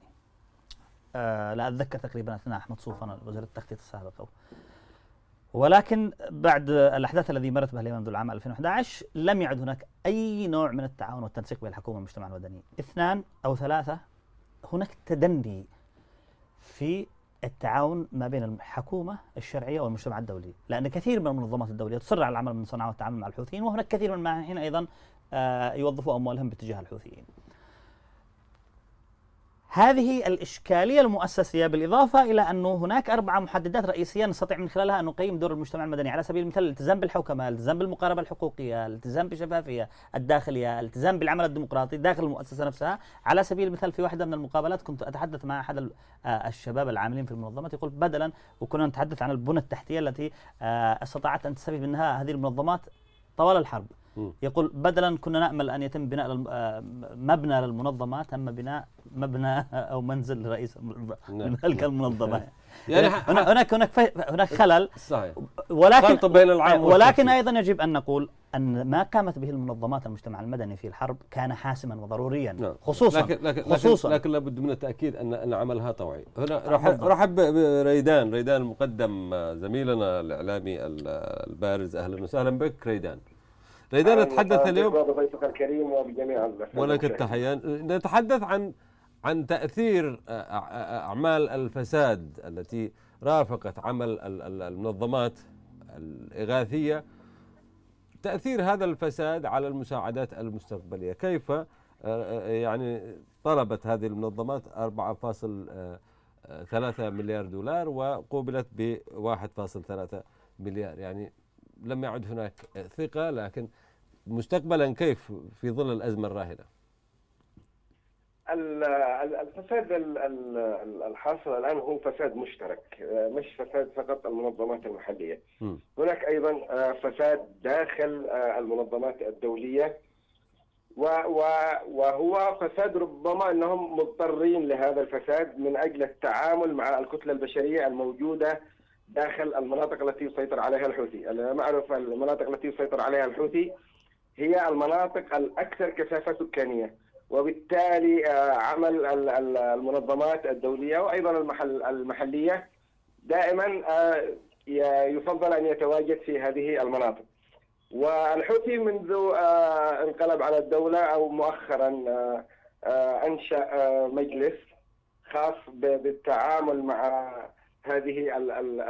آه لا أتذكر تقريبا أثناء أحمد صوفان وزير التخطيط السابق، ولكن بعد الأحداث التي مرت بها اليمن منذ العام ألفين وأحد عشر لم يعد هناك أي نوع من التعاون والتنسيق بين الحكومة والمجتمع المدني. اثنان أو ثلاثة، هناك تدني في التعاون ما بين الحكومة الشرعية والمجتمع الدولي، لأن كثير من المنظمات الدولية تصر على العمل من صنعاء والتعامل مع الحوثيين، وهناك كثير من المانحين أيضا يوظفوا أموالهم باتجاه الحوثيين. هذه الإشكالية المؤسسية، بالإضافة إلى أنه هناك أربعة محددات رئيسية نستطيع من خلالها أن نقيم دور المجتمع المدني، على سبيل المثال الالتزام بالحوكمة، الالتزام بالمقاربة الحقوقية، الالتزام بالشفافية الداخلية، الالتزام بالعمل الديمقراطي داخل المؤسسة نفسها. على سبيل المثال في واحدة من المقابلات كنت أتحدث مع أحد الشباب العاملين في المنظمة يقول بدلا، وكنا نتحدث عن البنى التحتية التي استطاعت أن تستفيد منها هذه المنظمات طوال الحرب، يقول بدلا كنا نأمل أن يتم بناء مبنى للمنظمة تم بناء مبنى أو منزل لرئيس الملك المنظمة. يعني هناك هناك هناك خلل صحيح، ولكن ولكن أيضا يجب أن نقول أن ما قامت به المنظمات المجتمع المدني في الحرب كان حاسما وضروريا، خصوصا لكن لكن, خصوصاً لكن, لكن لابد من التأكيد أن أن عملها طوعي. هنا رحب بريدان، ريدان المقدم زميلنا الإعلامي البارز. أهلا وسهلا بك ريدان. ريدان نتحدث اليوم بضيفك الكريم وبجميع الزحمة ولك التحية. نتحدث عن عن تأثير أعمال الفساد التي رافقت عمل المنظمات الإغاثية، تأثير هذا الفساد على المساعدات المستقبلية. كيف يعني طلبت هذه المنظمات أربعة فاصلة ثلاثة مليار دولار وقوبلت ب واحد فاصلة ثلاثة مليار، يعني لم يعد هناك ثقة. لكن مستقبلا كيف في ظل الأزمة الراهنة؟ الفساد الحاصل الآن هو فساد مشترك، مش فساد فقط المنظمات المحلية. م. هناك أيضا فساد داخل المنظمات الدولية، وهو فساد ربما أنهم مضطرين لهذا الفساد من أجل التعامل مع الكتلة البشرية الموجودة داخل المناطق التي يسيطر عليها الحوثي. أنا معروف المناطق التي يسيطر عليها الحوثي هي المناطق الأكثر كثافة سكانية، وبالتالي عمل المنظمات الدولية وأيضا المحل المحلية دائما يفضل أن يتواجد في هذه المناطق. والحوثي منذ انقلب على الدولة أو مؤخرا أنشأ مجلس خاص بالتعامل مع هذه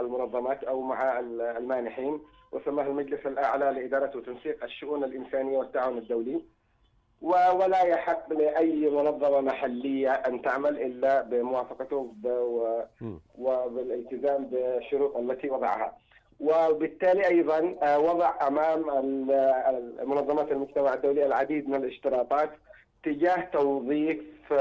المنظمات أو مع المانحين، وسماه المجلس الأعلى لإدارة وتنسيق الشؤون الإنسانية والتعاون الدولي. ولا يحق لأي منظمة محلية أن تعمل إلا بموافقته وبالالتزام بالشروط التي وضعها، وبالتالي أيضا وضع أمام منظمات المجتمع الدولي العديد من الاشتراطات تجاه توظيف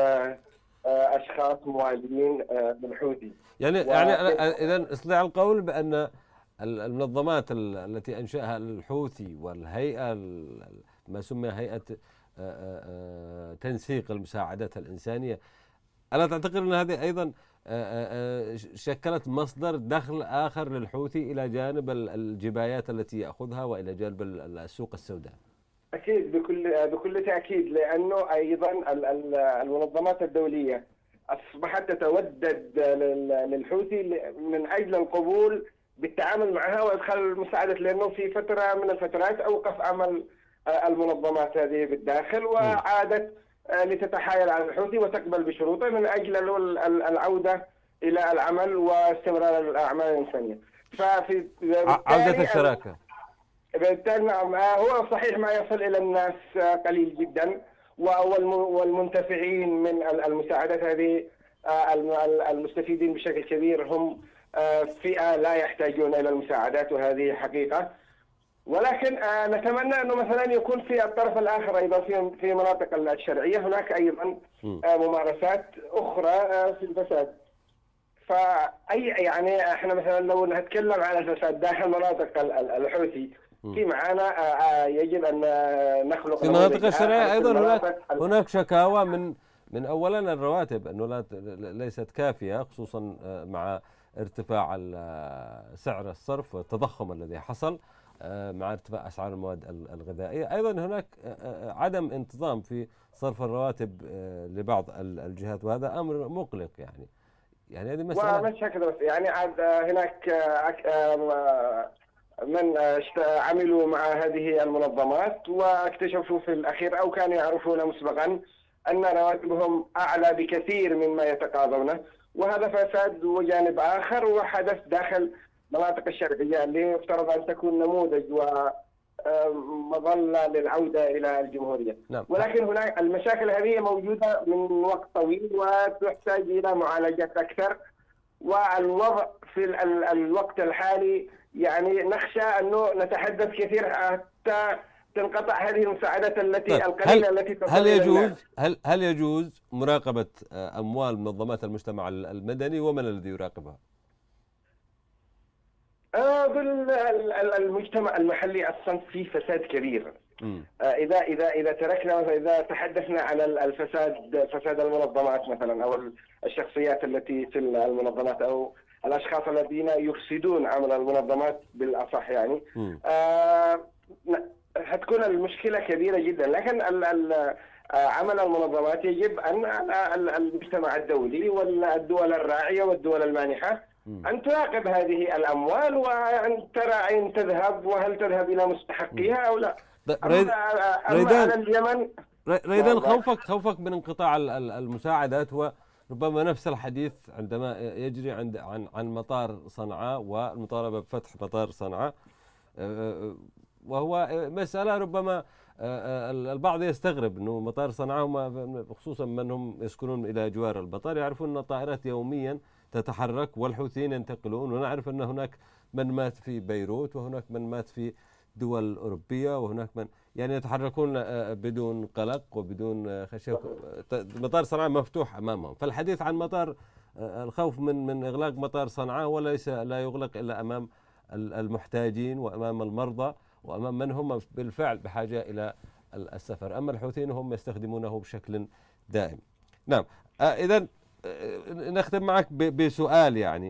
أشخاص موالين للحوثي. يعني و... يعني إذا استطيع القول بأن المنظمات التي أنشأها الحوثي والهيئة ما سمي هيئة تنسيق المساعدات الإنسانية، ألا تعتقد أن هذه أيضا شكلت مصدر دخل آخر للحوثي إلى جانب الجبايات التي يأخذها وإلى جانب السوق السوداء؟ أكيد بكل بكل تأكيد، لأنه أيضا المنظمات الدولية أصبحت تتودد للحوثي من أجل القبول بالتعامل معها وإدخال المساعدات، لأنه في فترة من الفترات أوقف عمل المنظمات هذه بالداخل وعادت لتتحايل على الحوثي وتقبل بشروطه من أجل العودة إلى العمل واستمرار الأعمال الإنسانية. ففي عودة الشراكة. بالتالي نعم، هو صحيح ما يصل إلى الناس قليل جدا، والمنتفعين من المساعدات هذه المستفيدين بشكل كبير هم فئة لا يحتاجون إلى المساعدات، وهذه حقيقة. ولكن نتمنى أنه مثلا يكون في الطرف الآخر أيضا، في في مناطق الشرعية هناك أيضا ممارسات أخرى في الفساد. فأي يعني احنا مثلا لو نتكلم عن الفساد داخل مناطق الحوثي، في معانا يجب أن نخلق في مناطق الشرعية أيضا. هناك هناك شكاوى من من أولا الرواتب أنه لا ليست كافية، خصوصا مع ارتفاع سعر الصرف والتضخم الذي حصل مع ارتفاع أسعار المواد الغذائية. أيضا هناك عدم انتظام في صرف الرواتب لبعض الجهات، وهذا أمر مقلق. يعني يعني هذه مسألة ومش هكذا بس، يعني عاد هناك من عملوا مع هذه المنظمات واكتشفوا في الأخير أو كانوا يعرفون مسبقا أن رواتبهم أعلى بكثير مما يتقاضونه، وهذا فساد وجانب آخر وحدث داخل المناطق الشرقية اللي يفترض أن تكون نموذج ومظلة للعودة إلى الجمهورية. نعم. ولكن هناك المشاكل هذه موجودة من وقت طويل وتحتاج إلى معالجة أكثر، والوضع في الوقت الحالي يعني نخشى أنه نتحدث كثير حتى تنقطع هذه المساعدات التي طيب. القليلة التي تصل. هل يجوز هل هل يجوز مراقبة أموال منظمات المجتمع المدني، ومن الذي يراقبها؟ بالمجتمع المحلي اصلا في فساد كبير. اذا اذا اذا تركنا اذا تحدثنا عن الفساد، فساد المنظمات مثلا او الشخصيات التي في المنظمات او الاشخاص الذين يفسدون عمل المنظمات بالاصح، يعني آه هتكون المشكله كبيره جدا. لكن عمل المنظمات يجب ان المجتمع الدولي والدول الراعيه والدول المانحه أن تراقب هذه الأموال وأن ترى أين تذهب، وهل تذهب إلى مستحقيها أو لا. ريد... ريدان اليمن... ريدان خوفك خوفك من انقطاع المساعدات، وربما نفس الحديث عندما يجري عند عن عن مطار صنعاء والمطالبة بفتح مطار صنعاء، وهو مسألة ربما البعض يستغرب أنه مطار صنعاء، خصوصا من هم يسكنون إلى جوار المطار يعرفون أن الطائرات يوميا تتحرك والحوثيين ينتقلون، ونعرف أن هناك من مات في بيروت، وهناك من مات في دول أوروبية، وهناك من يعني يتحركون بدون قلق وبدون خشية. مطار صنعاء مفتوح أمامهم، فالحديث عن مطار الخوف من من إغلاق مطار صنعاء وليس لا يغلق إلا أمام المحتاجين وأمام المرضى وأمام من هم بالفعل بحاجة إلى السفر، أما الحوثيين هم يستخدمونه بشكل دائم. نعم، إذا نختم معك بسؤال، يعني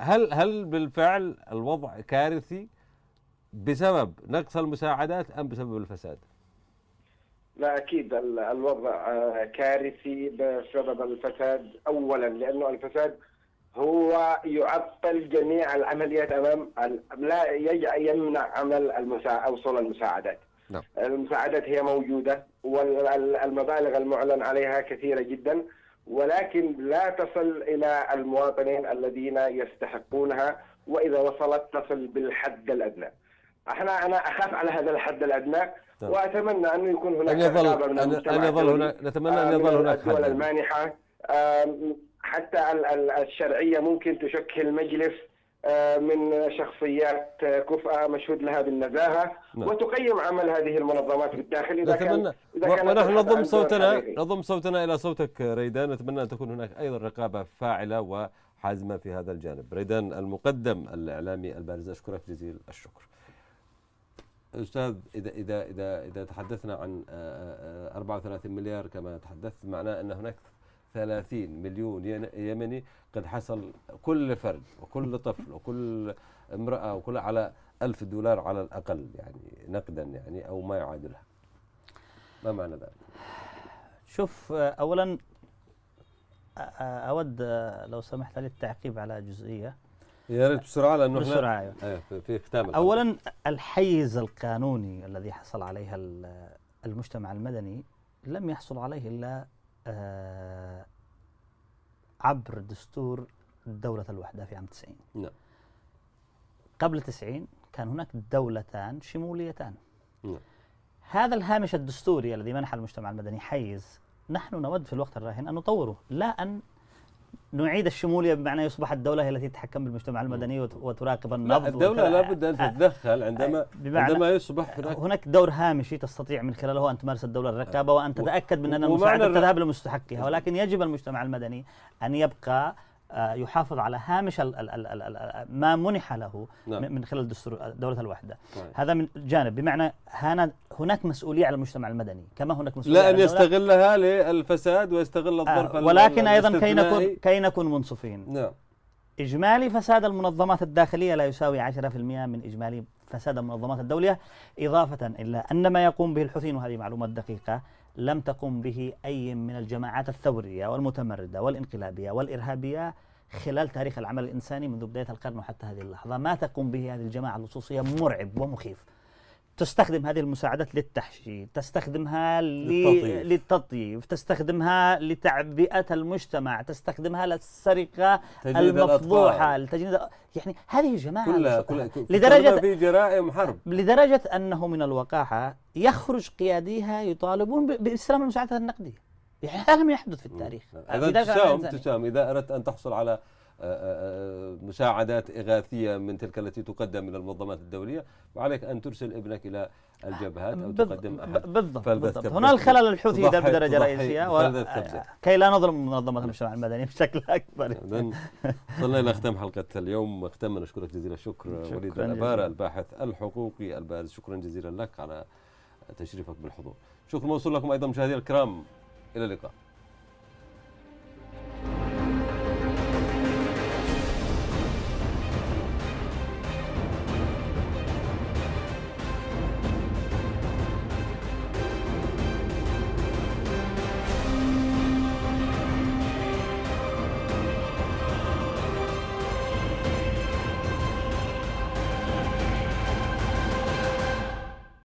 هل هل بالفعل الوضع كارثي بسبب نقص المساعدات أم بسبب الفساد؟ لا، أكيد الوضع كارثي بسبب الفساد. أولا لأنه الفساد هو يعطل جميع العمليات أمام، لا يمنع عمل المساعدات، وصول المساعدات. نعم. المساعدات هي موجودة والمبالغ المعلن عليها كثيرة جدا، ولكن لا تصل إلى المواطنين الذين يستحقونها، وإذا وصلت تصل بالحد الأدنى. احنا أنا أخاف على هذا الحد الأدنى، طيب. وأتمنى أنه يكون هناك رقابة من المجتمع الدولي، نتمنى أن يظل هناك الدول المانحة حتى الشرعية ممكن تشكل مجلس من شخصيات كفءة مشهود لها بالنزاهة، نعم. وتقيم عمل هذه المنظمات بالداخل. إذا كان ونحن نضم صوتنا نضم صوتنا إلى صوتك ريدان، نتمنى أن تكون هناك أيضا رقابة فاعلة وحازمة في هذا الجانب. ريدان المقدم الإعلامي البارز، أشكرك جزيل الشكر. أستاذ، إذا إذا إذا إذا تحدثنا عن أربعة وثلاثين مليار كما تحدثت، معناه أن هناك ثلاثين مليون يمني قد حصل كل فرد وكل طفل وكل امرأة وكل على ألف دولار على الأقل، يعني نقدا، يعني أو ما يعادلها. ما معنى ذلك؟ شوف، أولا أود لو سمحت لي التعقيب على جزئية. يا ريت بسرعة، لأنه بسرعة احنا أيوة. أيوة في ختام. أولا الحيز القانوني الذي حصل عليها المجتمع المدني لم يحصل عليه إلا عبر دستور دولة الوحدة في عام تسعين. نعم. قبل تسعين كان هناك دولتان شموليتان. نعم. هذا الهامش الدستوري الذي منح المجتمع المدني حيز نحن نود في الوقت الراهن أن نطوره، لا أن نعيد الشمولية بمعنى يصبح الدولة هي التي تتحكم بالمجتمع المدني وتراقب النبض. لا، الدولة لابد أن تتدخل عندما عندما يصبح هناك, هناك دور هامشي تستطيع من خلاله أن تمارس الدولة الرقابة وأن تتأكد من أن المساعدة تذهب لمستحقها، ولكن يجب المجتمع المدني أن يبقى يحافظ على هامش ال ال ال ال ما منح له. نعم. من خلال دستور دولة الوحدة. نعم. هذا من جانب، بمعنى هناك مسؤولية على المجتمع المدني كما هناك مسؤولية، لا أن يستغلها للفساد ويستغل الظرف. آه ولكن أيضا كي نكون كي نكون منصفين. نعم. إجمالي فساد المنظمات الداخلية لا يساوي عشرة بالمئة من إجمالي فساد المنظمات الدولية، إضافة إلى أن ما يقوم به الحوثيين، وهذه معلومات دقيقة، لم تقم به أي من الجماعات الثورية والمتمردة والإنقلابية والإرهابية خلال تاريخ العمل الإنساني منذ بداية القرن وحتى هذه اللحظة. ما تقوم به هذه الجماعة اللصوصية مرعب ومخيف. تستخدم هذه المساعدات للتحشيد، تستخدمها للتطييف. للتطييف، تستخدمها لتعبئة المجتمع، تستخدمها للسرقة المفضوحة، لتجنيد، يعني هذه جماعة كلها كلها كلها لدرجة في جرائم حرب، لدرجة أنه من الوقاحة يخرج قياديها يطالبون باستلام المساعدات النقدية. يعني هذا لم يحدث في التاريخ. إذا تساهم تساهم إذا أردت أن تحصل على مساعدات إغاثية من تلك التي تقدم من المنظمات الدولية، وعليك أن ترسل ابنك إلى الجبهات أو تقدم أحد. بالضبط بالضبط. هنا الخلل الحوثي ده بدرجة رئيسية، وكي لا نظلم منظمة المجتمع المدني بشكل أكبر. وصلنا إلى ختام حلقة اليوم. ختمنا نشكرك جزيل الشكر وليد الأبارة الباحث الحقوقي البارز. شكرا جزيلا لك على تشريفك بالحضور. شكرا موصول لكم أيضا مشاهدينا الكرام، إلى اللقاء.